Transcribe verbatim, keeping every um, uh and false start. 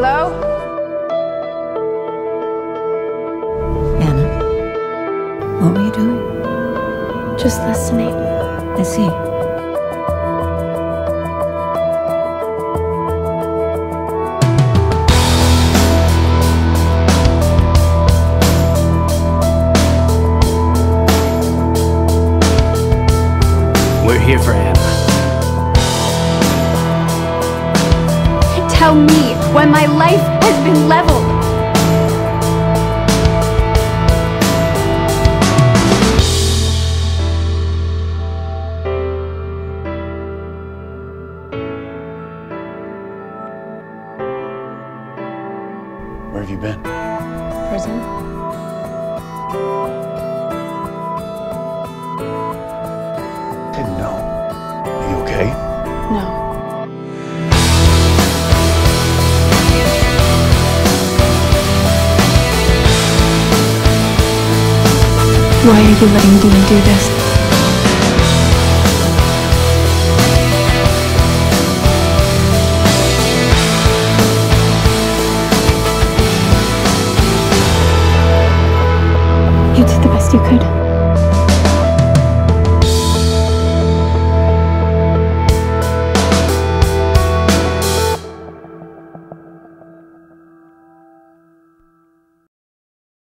Hello? Anna, what were you doing? Just listening. I see. We're here for Anna. Tell me when my life has been leveled. Where have you been? Prison. I didn't know. Are you okay? No. Why are you letting Dean do this? You did the best you could.